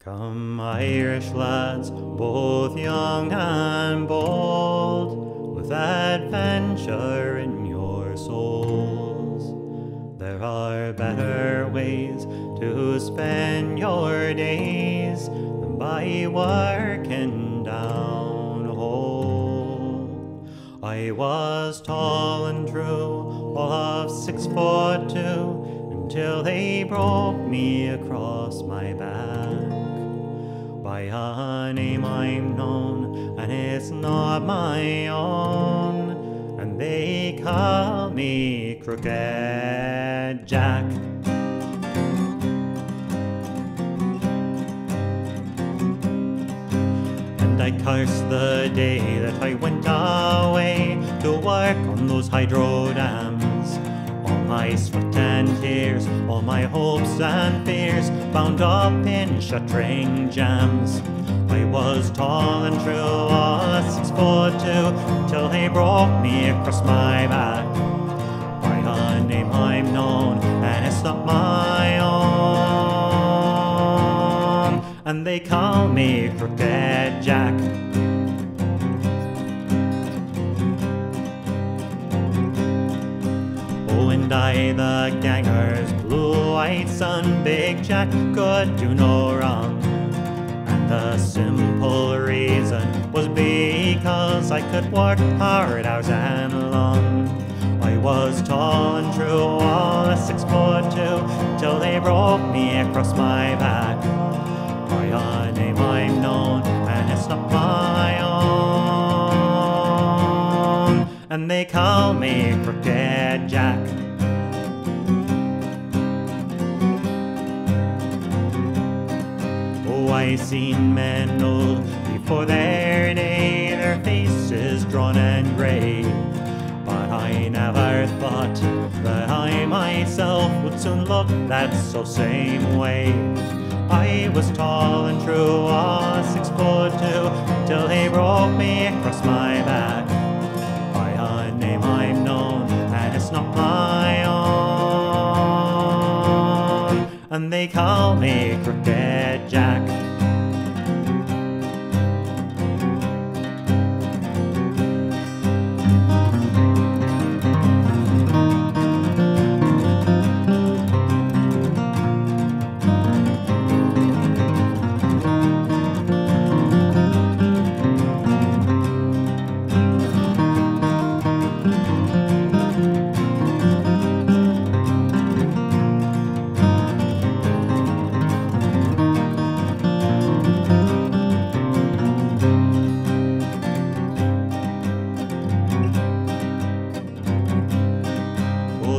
Come, Irish lads, both young and bold, with adventure in your souls. There are better ways to spend your days than by working down a hole. I was tall and true, all of 6'2", until they broke me across my back. By a name I'm known, and it's not my own, and they call me Crooked Jack. And I curse the day that I went away to work on those hydro dams. My sweat and tears, all my hopes and fears, bound up in shuttering jams. I was tall and true, all 6'2", till they broke me across my back. By a name I'm known, and it's not my own, and they call me Crooked Jack. And I, the gangers, blue whites and Big Jack, could do no wrong. And the simple reason was because I could work hard hours and long. I was tall and true, all 6'2", till they broke me across my back. By a name I'm known, and it's not my own, and they call me Crooked Jack. I seen men old before their day, their faces drawn and grey. But I never thought that I myself would soon look that so same way. I was tall and true, all 6'2", till they broke me across my back. By a name I'm known, and it's not my own, and they call me Crooked Jack.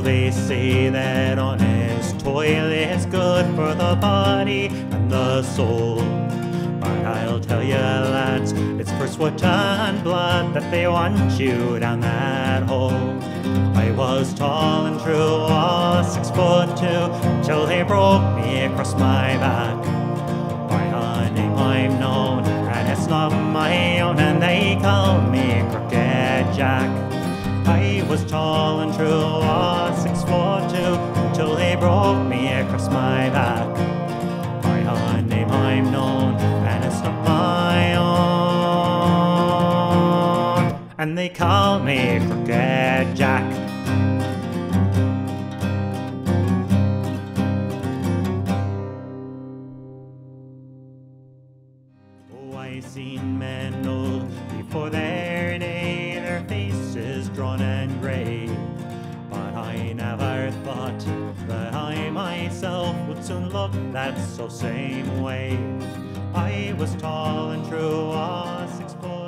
They say that honest toil is good for the body and the soul, but I'll tell you, lads, it's for sweat and blood that they want you down that hole. I was tall and true, all 6'2", till they broke me across my back. By a name I'm known, and it's not my own, and they call me Crooked Jack. I was tall and true, all 6'2", till they broke me across my back. By a name I'm known, and it's not my own, and they call me Crooked Jack. Oh, I seen men old before their day, faces drawn and grey, but I never thought that I myself would soon look that so same way. I was tall and true, all 6'2".